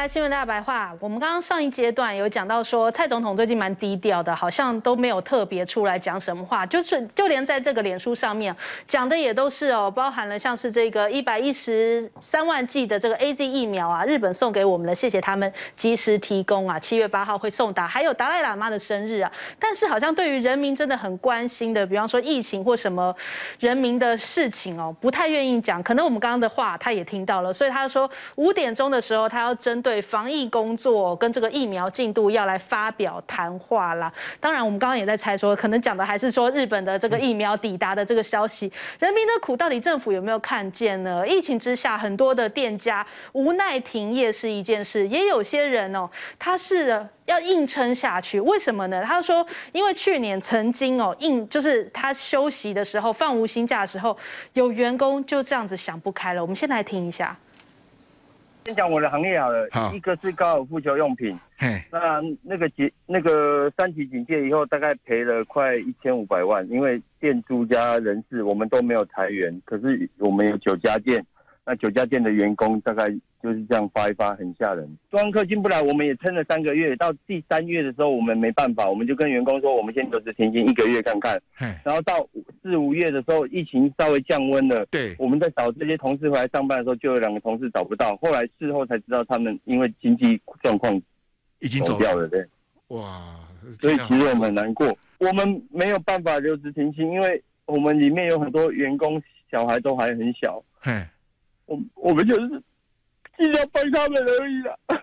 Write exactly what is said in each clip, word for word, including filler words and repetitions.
来新闻大白话，我们刚刚上一阶段有讲到说，蔡总统最近蛮低调的，好像都没有特别出来讲什么话，就是就连在这个脸书上面讲的也都是哦，包含了像是这个一百一十三万剂的这个 A Z 疫苗啊，日本送给我们的，谢谢他们及时提供啊，七月八号会送达，还有达赖喇嘛的生日啊，但是好像对于人民真的很关心的，比方说疫情或什么人民的事情哦，不太愿意讲，可能我们刚刚的话他也听到了，所以他说五点钟的。 的时候，他要针对防疫工作跟这个疫苗进度要来发表谈话啦。当然，我们刚刚也在猜说，可能讲的还是说日本的这个疫苗抵达的这个消息。人民的苦到底政府有没有看见呢？疫情之下，很多的店家无奈停业是一件事，也有些人哦，他是。 要硬撑下去，为什么呢？他说，因为去年曾经哦，硬就是他休息的时候，放无薪假的时候，有员工就这样子想不开了。我们先来听一下。 先讲我的行业好了，好一个是高尔夫球用品，那那个警那个三级警戒以后，大概赔了快一千五百万，因为店租加人事我们都没有裁员，可是我们有九家店，那九家店的员工大概就是这样发一发，很吓人。观光客进不来，我们也撑了三个月，到第三月的时候我们没办法，我们就跟员工说，我们先留职停薪一个月看看，然后到四五月的时候，疫情稍微降温了。对，我们在找这些同事回来上班的时候，就有两个同事找不到，后来事后才知道他们因为经济状况已经走掉了。对，哇，所以其实我们很难过，我们没有办法留职停薪，因为我们里面有很多员工小孩都还很小，我我们就是。 尽量帮他们而已啦。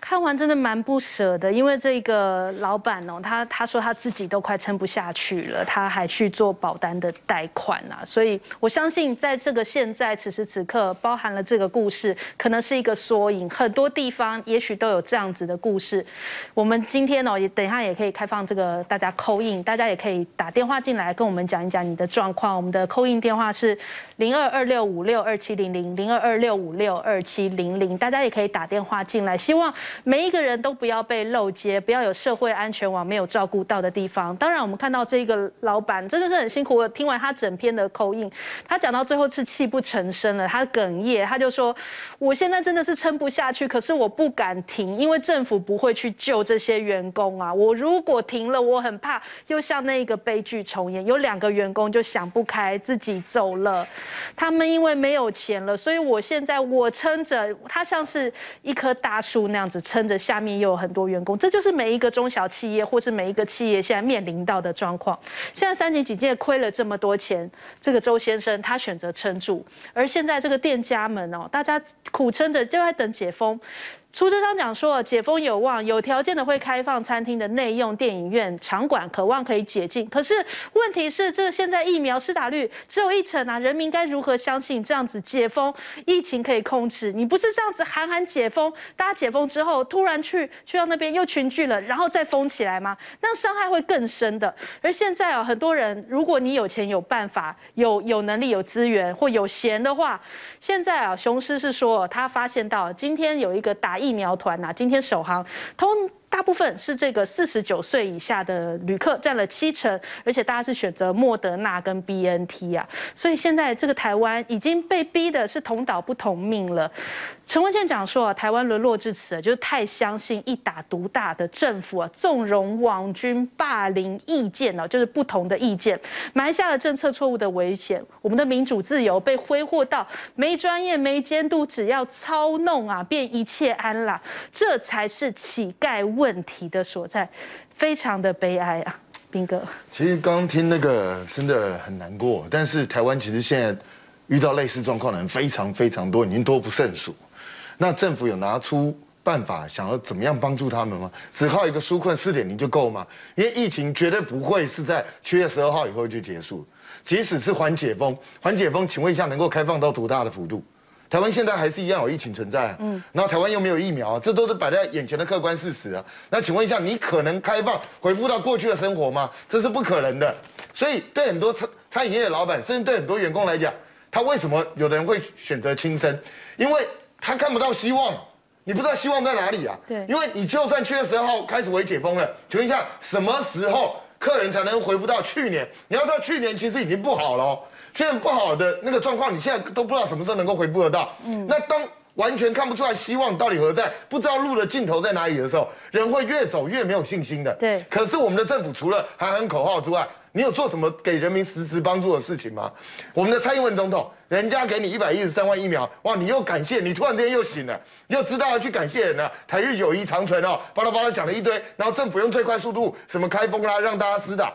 看完真的蛮不舍的，因为这个老板哦，他他说他自己都快撑不下去了，他还去做保单的贷款啊，所以我相信在这个现在此时此刻，包含了这个故事，可能是一个缩影，很多地方也许都有这样子的故事。我们今天哦，也等一下也可以开放这个大家call in，大家也可以打电话进来跟我们讲一讲你的状况。我们的call in电话是零二二六五六二七零零零二二六五六二七零零，大家也可以打电话进来，希望。 每一个人都不要被漏接，不要有社会安全网没有照顾到的地方。当然，我们看到这个老板真的是很辛苦。我听完他整篇的口音，他讲到最后是泣不成声了，他哽咽，他就说：“我现在真的是撑不下去，可是我不敢停，因为政府不会去救这些员工啊。我如果停了，我很怕又像那个悲剧重演。有两个员工就想不开，自己走了。他们因为没有钱了，所以我现在我撑着，他像是一棵大树那样子。” 撑着，下面又有很多员工，这就是每一个中小企业或是每一个企业现在面临到的状况。现在三级警戒亏了这么多钱，这个周先生他选择撑住，而现在这个店家们哦，大家苦撑着就在等解封。 苏贞昌讲说，解封有望，有条件的会开放餐厅的内用、电影院、场馆，渴望可以解禁。可是问题是，这现在疫苗施打率只有一成啊，人民该如何相信这样子解封疫情可以控制？你不是这样子喊喊解封，大家解封之后突然去去到那边又群聚了，然后再封起来吗？那伤害会更深的。而现在啊，很多人如果你有钱、有办法、有有能力、有资源或有闲的话，现在啊，雄狮是说他发现到今天有一个打。 疫苗团呐、啊，今天首航通大部分是这个四十九岁以下的旅客占了七成，而且大家是选择莫德纳跟 B N T 啊，所以现在这个台湾已经被逼的是同岛不同命了。陈文茜讲说啊，台湾沦落至此，就是太相信一打独大的政府啊，纵容网军霸凌意见哦，就是不同的意见，埋下了政策错误的危险。我们的民主自由被挥霍到没专业、没监督，只要操弄啊，便一切安。 啦，这才是乞丐问题的所在，非常的悲哀啊，斌哥。其实刚听那个真的很难过，但是台湾其实现在遇到类似状况的人非常非常多，已经多不胜数。那政府有拿出办法想要怎么样帮助他们吗？只靠一个纾困 四点零 就够吗？因为疫情绝对不会是在七月十二号以后就结束，即使是缓解封，缓解封，请问一下能够开放到多大的幅度？ 台湾现在还是一样有疫情存在、啊，嗯，然后台湾又没有疫苗、啊，这都是摆在眼前的客观事实啊。那请问一下，你可能开放恢复到过去的生活吗？这是不可能的。所以对很多餐餐饮业的老板，甚至对很多员工来讲，他为什么有的人会选择轻生？因为他看不到希望，你不知道希望在哪里啊。对，因为你就算七月十二号开始微解封了，请问一下，什么时候客人才能恢复到去年？你要知道，去年其实已经不好了、哦。 虽然不好的那个状况，你现在都不知道什么时候能够回复得到。嗯，那当完全看不出来希望到底何在，不知道路的尽头在哪里的时候，人会越走越没有信心的。对。可是我们的政府除了喊喊口号之外，你有做什么给人民实质帮助的事情吗？我们的蔡英文总统，人家给你一百一十三万疫苗，哇，你又感谢，你突然之间又醒了，你又知道要去感谢人了。台日友谊长存哦，巴拉巴拉讲了一堆，然后政府用最快速度什么开封啦，让大家施打。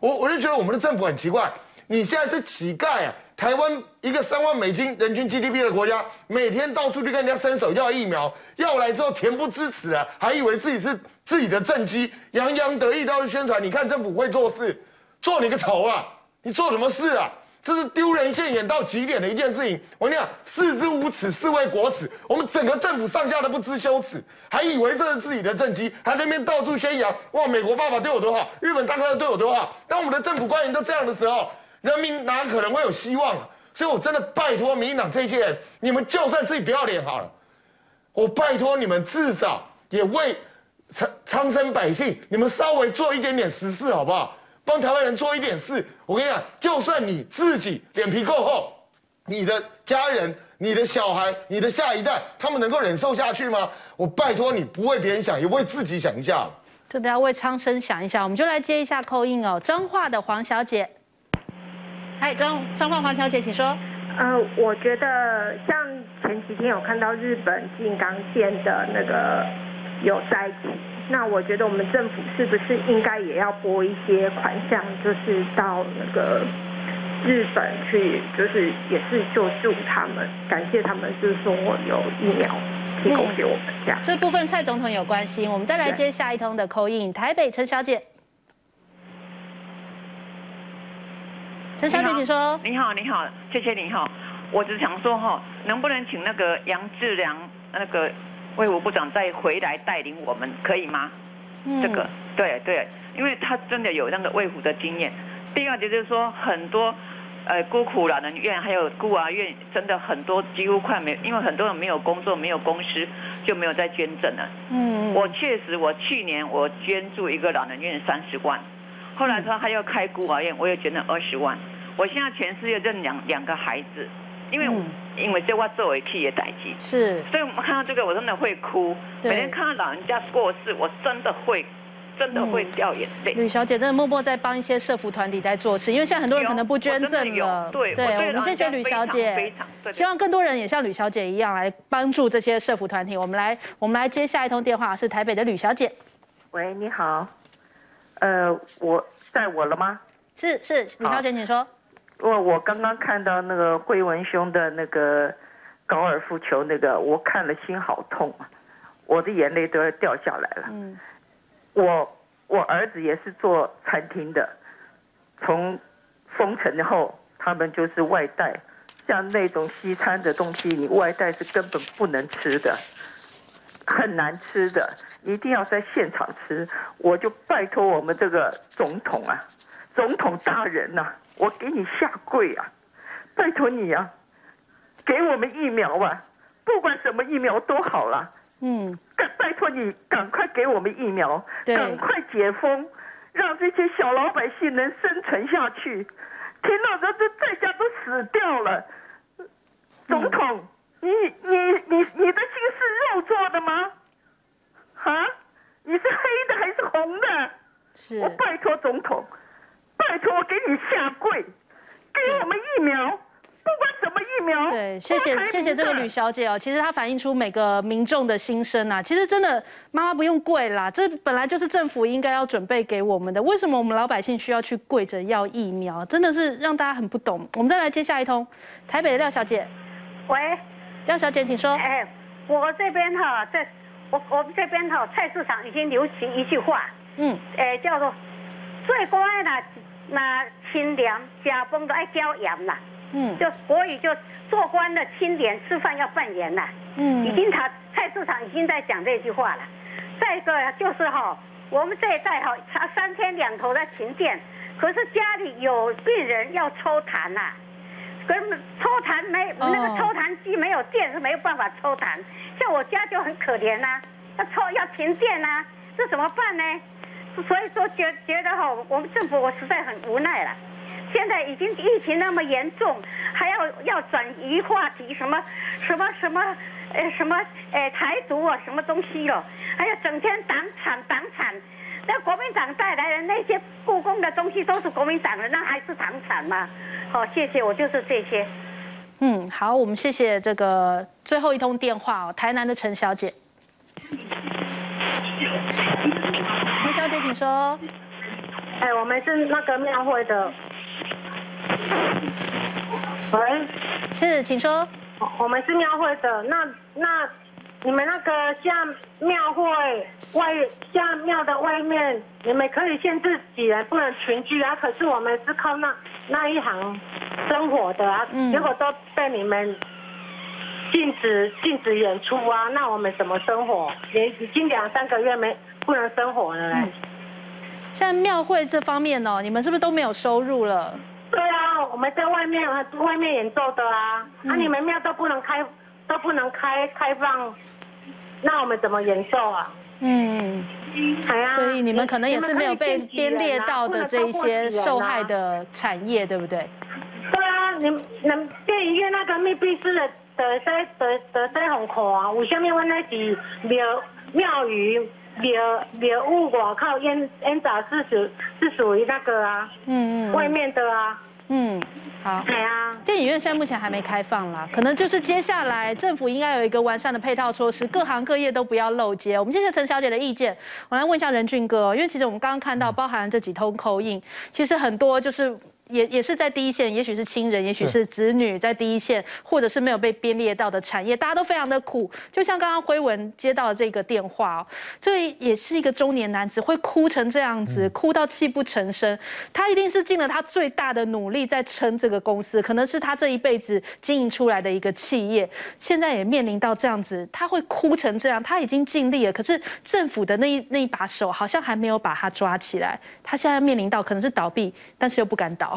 我我就觉得我们的政府很奇怪，你现在是乞丐啊。 台湾一个三万美金人均 G D P 的国家，每天到处去跟人家伸手要疫苗，要来之后恬不知耻啊，还以为自己是自己的政绩，洋洋得意到处宣传。你看政府会做事，做你个头啊！你做什么事啊？这是丢人现眼到极点的一件事情。我跟你讲，视之无耻，是谓国耻。我们整个政府上下都不知羞耻，还以为这是自己的政绩，还在那边到处宣扬哇，美国爸爸对我多好，日本大哥对我多好。当我们的政府官员都这样的时候， 人民哪可能会有希望啊？所以我真的拜托民进党这些人，你们就算自己不要脸好了，我拜托你们至少也为苍生百姓，你们稍微做一点点实事好不好？帮台湾人做一点事。我跟你讲，就算你自己脸皮够厚，你的家人、你的小孩、你的下一代，他们能够忍受下去吗？我拜托你，不为别人想，也为自己想一下。真的要为苍生想一下，我们就来接一下call in哦，彰化的黄小姐。 嗨，张张焕华小姐，请说。呃，我觉得像前几天有看到日本静冈县的那个有灾情，那我觉得我们政府是不是应该也要拨一些款项，就是到那个日本去，就是也是救助他们，感谢他们，就是说我有疫苗提供给我们这样。嗯、这部分蔡总统有关心，我们再来接下一通的call in，台北陈小姐。 陈小姐，你说你好，你好，谢谢你好。我只想说哈，能不能请那个杨志良那个卫福部长再回来带领我们，可以吗？嗯、这个对对，因为他真的有那个卫福的经验。第二就是说，很多呃孤苦老人院还有孤儿院，真的很多几乎快没，因为很多人没有工作，没有公司，就没有再捐赠了。嗯，我确实，我去年我捐助一个老人院三十万。 后来他还要开孤儿院，我也捐了二十万。我现在全世界认两两个孩子，因为、嗯、因为这我作为企业代志，是，所以我们看到这个我真的会哭。每天看到老人家过世，我真的会真的会掉眼泪。吕、嗯、小姐真的默默在帮一些社福团体在做事，因为现在很多人可能不捐赠了。对， 对, 对我们谢谢吕小姐，非常对对希望更多人也像吕小姐一样来帮助这些社福团体。我们来我们来接下一通电话，是台北的吕小姐。喂，你好。 呃，我在我了吗？是是，李小姐，你说。我我刚刚看到那个惠文兄的那个高尔夫球那个，我看了心好痛啊，我的眼泪都要掉下来了。嗯。我我儿子也是做餐厅的，从封城后，他们就是外带，像那种西餐的东西，你外带是根本不能吃的，很难吃的。 一定要在现场吃，我就拜托我们这个总统啊，总统大人呐、啊，我给你下跪啊，拜托你啊，给我们疫苗啊，不管什么疫苗都好啦。嗯，拜托你赶快给我们疫苗，赶快解封，让这些小老百姓能生存下去。听到这这在家都死掉了，总统，嗯、你你你你的心是肉做的吗？ 啊！你是黑的还是红的？是。我拜托总统，拜托我给你下跪，给我们疫苗，不管什么疫苗。对，谢谢谢谢这个吕小姐哦，其实她反映出每个民众的心声啊。其实真的，妈妈不用跪啦，这本来就是政府应该要准备给我们的。为什么我们老百姓需要去跪着要疫苗？真的是让大家很不懂。我们再来接下一通，台北的廖小姐。喂，廖小姐，请说。哎，我这边哈、啊，在。 我我们这边哈、哦、菜市场已经流行一句话，嗯，诶、欸、叫做最乖啦，那清廉，假崩都爱椒盐啦，嗯，就国语就做官的清廉，吃饭要扮演啦，嗯，已经他菜市场已经在讲这句话了。再一个就是哈、哦，我们这一代哈、哦，他三天两头在停电，可是家里有病人要抽痰呐、啊，可是抽痰没、哦、那个抽痰机没有电是没有办法抽痰。 像我家就很可怜呐、啊，要抽要停电呐、啊，这怎么办呢？所以说觉觉得哈，我们政府我实在很无奈了。现在已经疫情那么严重，还要要转移话题，什么什么什么呃什么呃台独啊什么东西了，还有整天党产党产，那国民党带来的那些故宫的东西都是国民党的，那还是党产吗？好、哦，谢谢，我就是这些。嗯，好，我们谢谢这个最后一通电话哦，台南的陈小姐。陈小姐，请说。哎、欸，我们是那个庙会的。喂，是，请说。我们是庙会的，那那你们那个像庙会外，像庙的外面，你们可以限制几人，不能群聚啊。可是我们是靠那那一行生活的啊，嗯、结果都被你们禁止禁止演出啊。那我们怎么生活？连已经两三个月没不能生活了嘞、欸。嗯，像庙会这方面哦，你们是不是都没有收入了？对啊，我们在外面外面演奏的啊，嗯、啊你们庙都不能开，都不能开开放，那我们怎么演奏啊？嗯，哎呀，所以你们可能也是没有被编列到的这一些受害的产业，对不对？对啊，你能电影院那个密闭式的的在的的在红口啊，为什么我那是庙庙宇？庙庙宇外靠烟烟罩是属是属于那个啊，嗯嗯，外面的啊，嗯，好，对啊，电影院现在目前还没开放啦，可能就是接下来政府应该有一个完善的配套措施，各行各业都不要漏接。我们谢谢陈小姐的意见，我来问一下仁俊哥，因为其实我们刚刚看到，包含这几通call in，其实很多就是。也也是在第一线，也许是亲人，也许是子女在第一线，或者是没有被编列到的产业，大家都非常的苦。就像刚刚辉文接到这个电话哦，这也是一个中年男子，会哭成这样子，哭到泣不成声。他一定是尽了他最大的努力在撑这个公司，可能是他这一辈子经营出来的一个企业，现在也面临到这样子，他会哭成这样，他已经尽力了，可是政府的那一那一把手好像还没有把他抓起来。他现在面临到可能是倒闭，但是又不敢倒。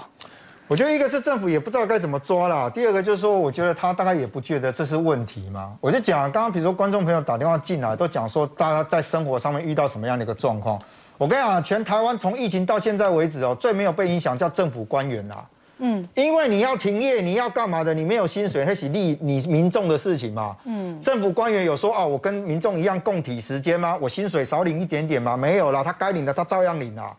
我觉得一个是政府也不知道该怎么抓啦，第二个就是说，我觉得他大概也不觉得这是问题嘛。我就讲，刚刚比如说观众朋友打电话进来，都讲说大家在生活上面遇到什么样的一个状况。我跟你讲，全台湾从疫情到现在为止哦，最没有被影响叫政府官员啦。嗯，因为你要停业，你要干嘛的？你没有薪水，那是利你民众的事情嘛。嗯，政府官员有说啊，我跟民众一样共体时间吗？我薪水少领一点点吗？没有啦，他该领的他照样领啦。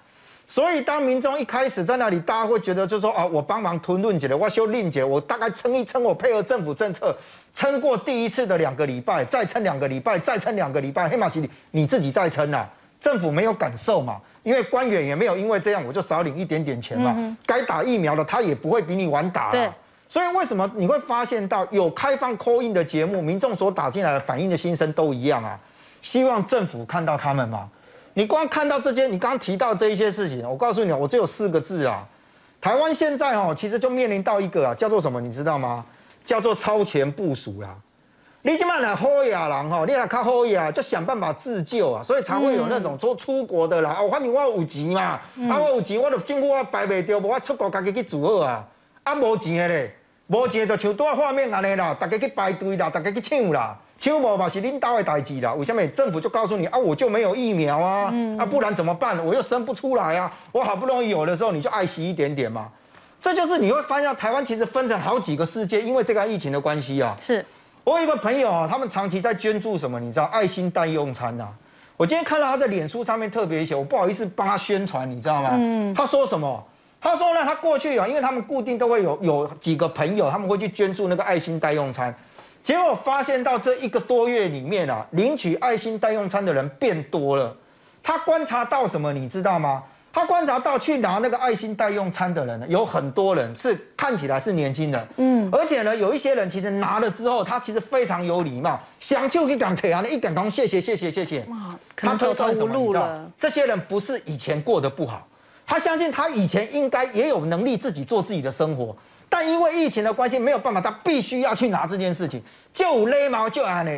所以，当民众一开始在那里，大家会觉得就说啊，我帮忙吞论解的，我修令解，我大概撑一撑，我配合政府政策，撑过第一次的两个礼拜，再撑两个礼拜，再撑两个礼拜，黑马洗礼，你自己再撑啊，政府没有感受嘛，因为官员也没有因为这样我就少领一点点钱嘛，该打疫苗的他也不会比你晚打啦。所以为什么你会发现到有开放 call in 的节目，民众所打进来的反映的心声都一样啊，希望政府看到他们嘛。你光看到这些，你刚刚提到这一些事情，我告诉你，我只有四个字啊。台湾现在哦，其实就面临到一个啊，叫做什么，你知道吗？叫做超前部署啦。你这么来好呀人吼，你来靠好呀，就想办法自救啊，所以才会有那种说出国的啦。哦，反正我有钱嘛，啊我有钱，我就政府我摆袂掉，无我出国家己去做好啊。啊无钱的咧，无钱就像在画面安尼啦，大家去排队啦，大家去抢啦。抢无嘛是领导的代志啦，为什么政府就告诉你啊，我就没有疫苗啊，嗯、啊不然怎么办？我又生不出来啊，我好不容易有的时候你就爱惜一点点嘛，这就是你会发现台湾其实分成好几个世界，因为这个疫情的关系啊。是，我有一个朋友啊，他们长期在捐助什么，你知道爱心代用餐啊。我今天看到他的脸书上面特别写，我不好意思帮他宣传，你知道吗？嗯、他说什么？他说呢，他过去啊，因为他们固定都会有有几个朋友，他们会去捐助那个爱心代用餐。结果发现到这一个多月里面啊，领取爱心代用餐的人变多了。他观察到什么，你知道吗？他观察到去拿那个爱心代用餐的人，有很多人是看起来是年轻人，嗯，而且呢，有一些人其实拿了之后，他其实非常有礼貌，想就一敢给啊，一敢讲谢谢谢谢谢谢。哇，他偷偷什么？你知道，这些人不是以前过得不好，他相信他以前应该也有能力自己做自己的生活。但因为疫情的关系，没有办法，他必须要去拿这件事情，就勒毛就安呢，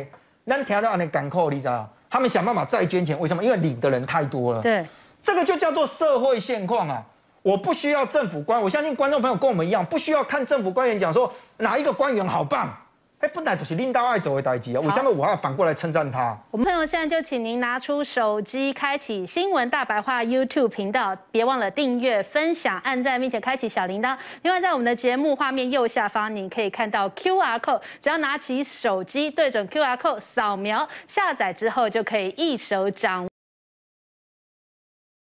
咱听到安呢感慨，你知道？他们想办法再捐钱，为什么？因为领的人太多了。对，这个就叫做社会现况啊！我不需要政府官，我相信观众朋友跟我们一样，不需要看政府官员讲说哪一个官员好棒，哎，本来就是领导爱做的代志啊，为什么我还要反过来称赞他？我们朋友现在就请您拿出手机，开启新闻大白话 YouTube 频道，别忘了订阅、分享、按赞，并且开启小铃铛。另外，在我们的节目画面右下方，你可以看到 Q R code， 只要拿起手机对准 Q R code 扫描下载之后，就可以一手掌握